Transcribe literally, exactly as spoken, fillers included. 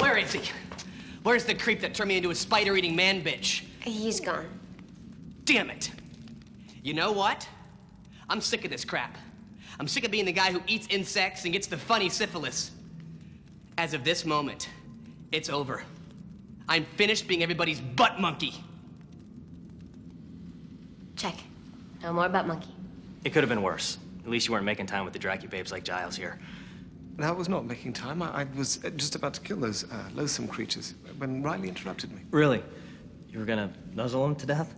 Where is he? Where's the creep that turned me into a spider-eating man-bitch? He's gone. Damn it. You know what? I'm sick of this crap. I'm sick of being the guy who eats insects and gets the funny syphilis. As of this moment, it's over. I'm finished being everybody's butt monkey. Check. No more butt monkey. It could have been worse. At least you weren't making time with the Dracu babes like Giles here. That was not making time. I, I was just about to kill those uh, loathsome creatures when Riley interrupted me. Really? You were gonna nuzzle them to death?